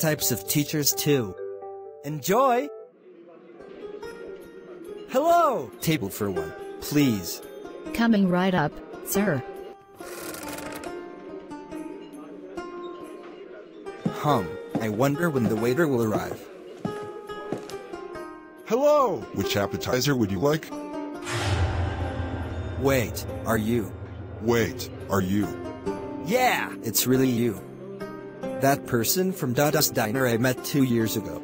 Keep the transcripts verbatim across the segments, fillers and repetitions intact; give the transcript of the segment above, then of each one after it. types of teachers too. Enjoy! Hello! Table for one, please. Coming right up, sir. Hum, I wonder when the waiter will arrive. Hello! Which appetizer would you like? Wait, are you? Wait, are you? Yeah, it's really you. That person from Dada's Diner I met two years ago.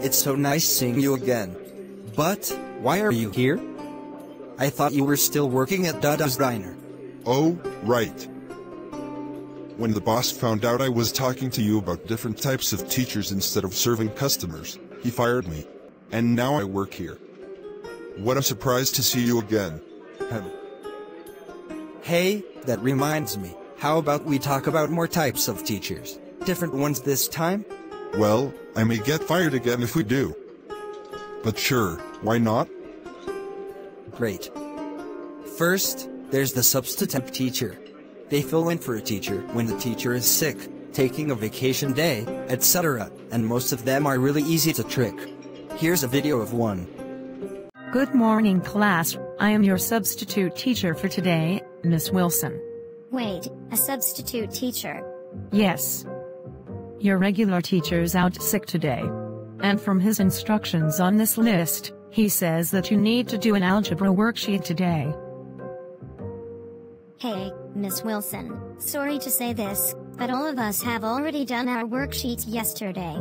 It's so nice seeing you again. But, why are you here? I thought you were still working at Dada's Diner. Oh, right. When the boss found out I was talking to you about different types of teachers instead of serving customers, he fired me. And now I work here. What a surprise to see you again. Um, hey, that reminds me. How about we talk about more types of teachers? Different ones this time? Well, I may get fired again if we do. But sure, why not? Great. First, there's the substitute teacher. They fill in for a teacher when the teacher is sick, taking a vacation day, et cetera, and most of them are really easy to trick. Here's a video of one. Good morning, class. I am your substitute teacher for today, Miss Wilson. Wait, a substitute teacher? Yes. Your regular teacher's out sick today. And from his instructions on this list, he says that you need to do an algebra worksheet today. Hey, Miss Wilson, sorry to say this, but all of us have already done our worksheets yesterday.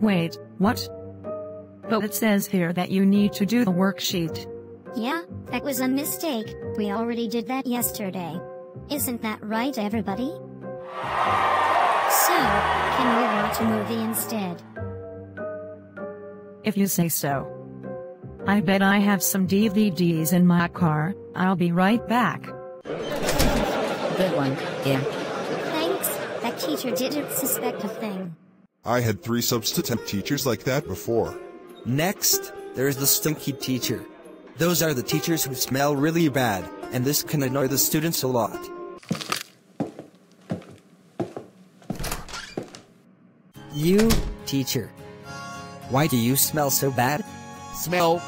Wait, what? But it says here that you need to do the worksheet. Yeah, that was a mistake. We already did that yesterday. Isn't that right, everybody? So, can we watch a movie instead? If you say so. I bet I have some D V Ds in my car. I'll be right back. Good one, yeah. Thanks, that teacher didn't suspect a thing. I had three substitute teachers like that before. Next, there's the stinky teacher. Those are the teachers who smell really bad, and this can annoy the students a lot. You, teacher. Why do you smell so bad? Smell?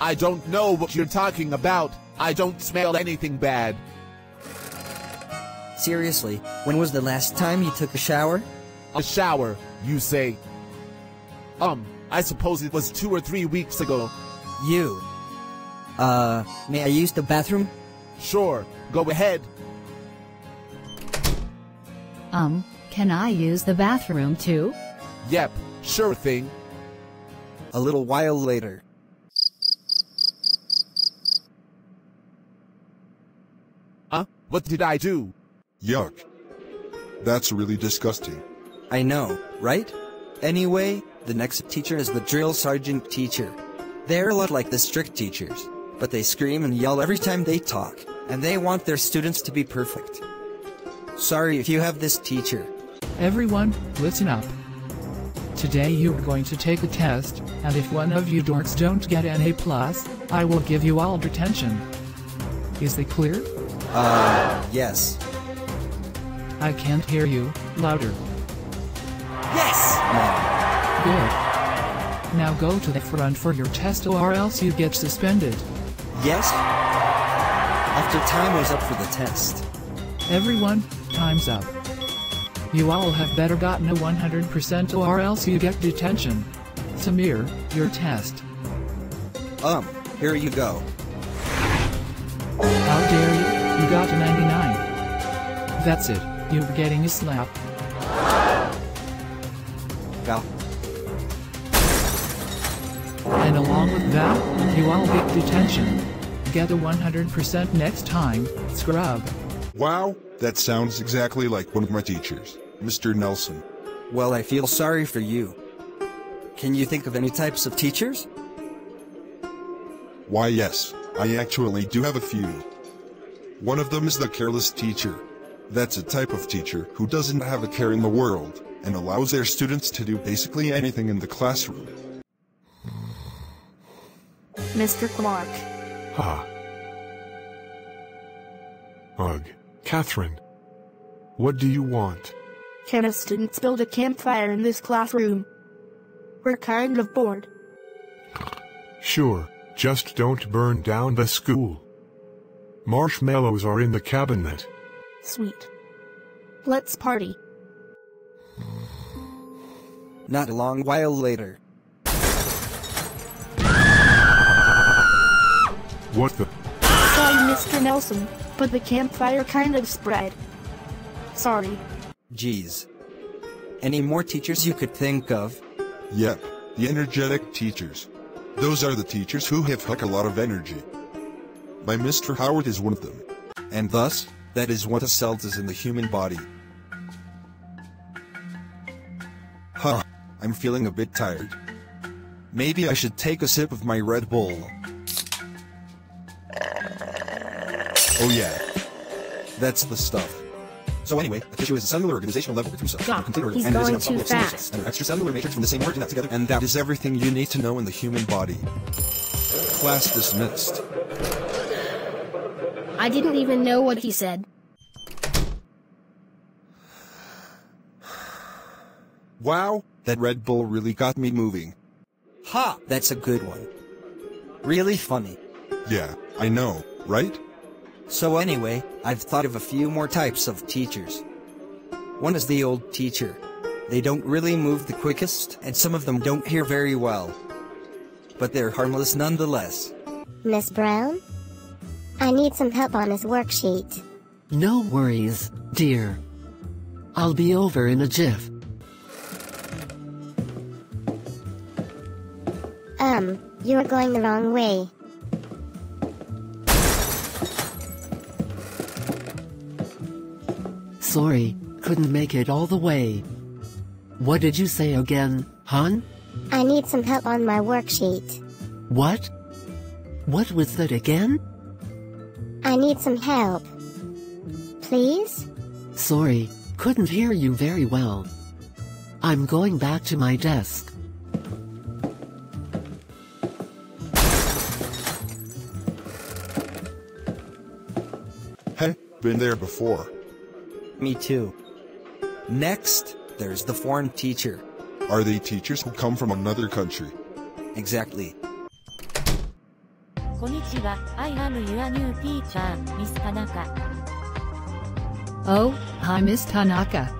I don't know what you're talking about. I don't smell anything bad. Seriously, when was the last time you took a shower? A shower, you say? Um... I suppose it was two or three weeks ago. You. Uh, may I use the bathroom? Sure, go ahead. Um, can I use the bathroom too? Yep, sure thing. A little while later. Huh? What did I do? Yuck. That's really disgusting. I know, right? Anyway, the next teacher is the drill sergeant teacher. They're a lot like the strict teachers, but they scream and yell every time they talk, and they want their students to be perfect. Sorry if you have this teacher. Everyone, listen up. Today you're going to take a test, and if one of you dorks don't get an A plus, I will give you all detention. Is that clear? Uh, yes. I can't hear you. Louder. Yes! No. Good. Now go to the front for your test or else you get suspended. Yes? After time was up for the test. Everyone, time's up. You all have better gotten a one hundred percent or else you get detention. Samir, your test. Um, here you go. How dare you, you got a ninety-nine. That's it, you're getting a slap. Well. And along with that, you all get detention. Get a one hundred percent next time, scrub. Wow, that sounds exactly like one of my teachers, Mister Nelson. Well, I feel sorry for you. Can you think of any types of teachers? Why yes, I actually do have a few. One of them is the careless teacher. That's a type of teacher who doesn't have a care in the world, and allows their students to do basically anything in the classroom. Mister Clark. Ha. Ugh, Catherine. What do you want? Can a student build a campfire in this classroom? We're kind of bored. Sure, just don't burn down the school. Marshmallows are in the cabinet. Sweet. Let's party. Not a long while later. What the? Sorry, Mister Nelson, but the campfire kind of spread. Sorry. Geez. Any more teachers you could think of? Yep, the energetic teachers. Those are the teachers who have huck a lot of energy. My Mister Howard is one of them. And thus, that is what a cell is in the human body. Huh, I'm feeling a bit tired. Maybe I should take a sip of my Red Bull. Oh yeah. That's the stuff. So anyway, a tissue is a cellular organizational level between cells. He's and going too fast. And an extracellular matrix from the same origin that together. And that is everything you need to know in the human body. Class dismissed. I didn't even know what he said. Wow, that Red Bull really got me moving. Ha, that's a good one. Really funny. Yeah, I know, right? So anyway, I've thought of a few more types of teachers. One is the old teacher. They don't really move the quickest, and some of them don't hear very well. But they're harmless nonetheless. Miss Brown? I need some help on this worksheet. No worries, dear. I'll be over in a jiff. Um, you're going the wrong way. Sorry, couldn't make it all the way. What did you say again, hon? I need some help on my worksheet. What? What was that again? I need some help. Please? Sorry, couldn't hear you very well. I'm going back to my desk. Hey, been there before. Me too. Next, there's the foreign teacher. Are they teachers who come from another country? Exactly. Konnichiwa, I am your new teacher, Miss Tanaka. Oh, hi Miss Tanaka.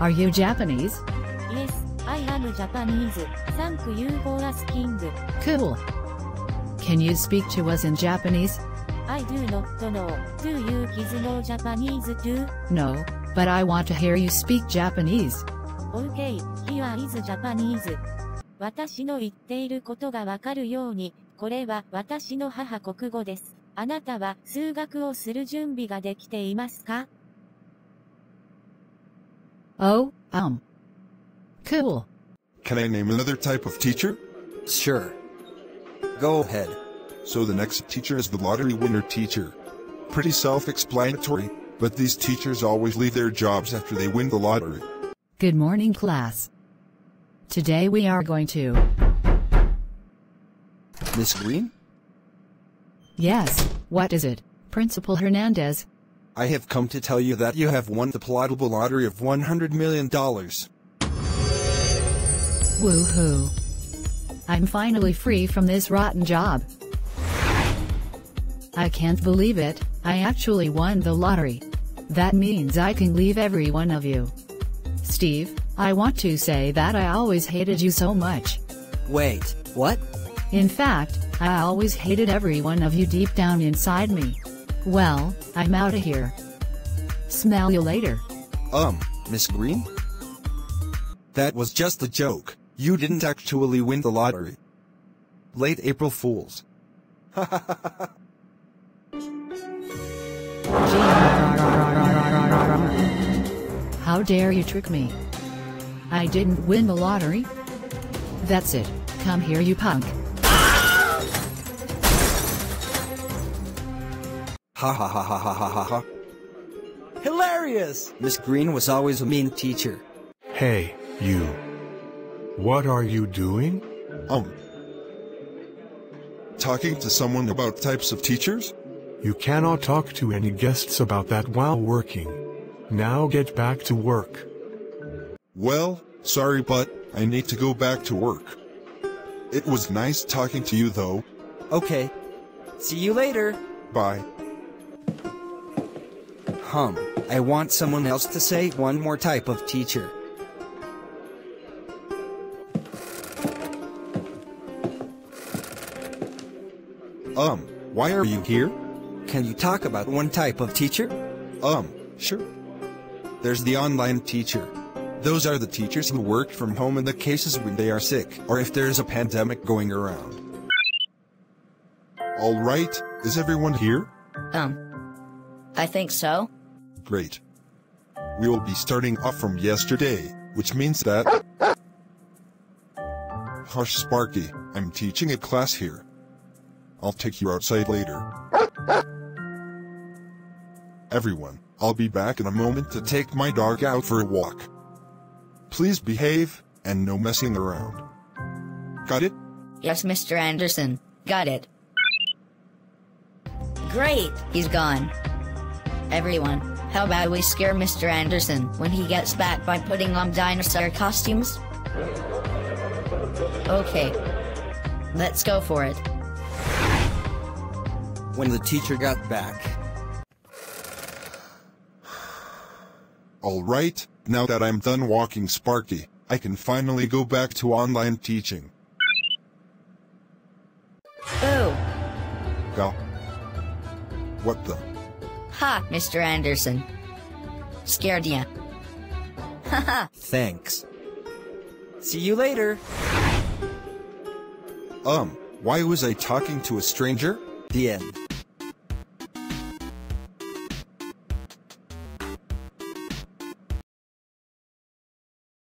Are you Japanese? Yes, I am Japanese. Thank you for asking. Cool. Can you speak to us in Japanese? I do not know. Do you kids know Japanese too? No, but I want to hear you speak Japanese. Okay, here is Japanese. 私の言っていることがわかるように、これは私の母国語です。あなたは数学をする準備ができていますか? Oh, um. Cool. Can I name another type of teacher? Sure. Go ahead. So the next teacher is the lottery winner teacher. Pretty self-explanatory, but these teachers always leave their jobs after they win the lottery. Good morning, class. Today we are going to... Miss Green? Yes, what is it, Principal Hernandez? I have come to tell you that you have won the plottable lottery of one hundred million dollars. Woohoo. I'm finally free from this rotten job. I can't believe it, I actually won the lottery. That means I can leave every one of you. Steve, I want to say that I always hated you so much. Wait, what? In fact, I always hated every one of you deep down inside me. Well, I'm out of here. Smell you later. Um, Miss Green? That was just a joke. You didn't actually win the lottery. Late April Fools. Ha ha ha ha ha. How dare you trick me? I didn't win the lottery. That's it. Come here, you punk. Ha ha ha ha ha ha ha. Hilarious! Miss Green was always a mean teacher. Hey, you. What are you doing? Um. Talking to someone about types of teachers? You cannot talk to any guests about that while working. Now get back to work. Well, sorry, but I need to go back to work. It was nice talking to you, though. Okay. See you later. Bye. Hum, I want someone else to say one more type of teacher. Um, why are you here? Can you talk about one type of teacher? Um, sure. There's the online teacher. Those are the teachers who work from home in the cases when they are sick or if there's a pandemic going around. All right, is everyone here? Um, I think so. Great. We will be starting off from yesterday, which means that... Hush, Sparky, I'm teaching a class here. I'll take you outside later. Everyone, I'll be back in a moment to take my dog out for a walk. Please behave, and no messing around. Got it? Yes, Mister Anderson. Got it. Great, he's gone. Everyone, how about we scare Mister Anderson when he gets back by putting on dinosaur costumes? Okay. Let's go for it. When the teacher got back. All right. Now that I'm done walking Sparky, I can finally go back to online teaching. Oh. Go. What the? Ha, Mister Anderson. Scared ya. Haha. Thanks. See you later. Um, why was I talking to a stranger? The end.